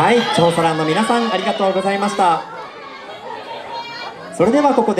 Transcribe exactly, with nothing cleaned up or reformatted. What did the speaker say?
はい、長沙蘭の皆さんありがとうございました。それではここで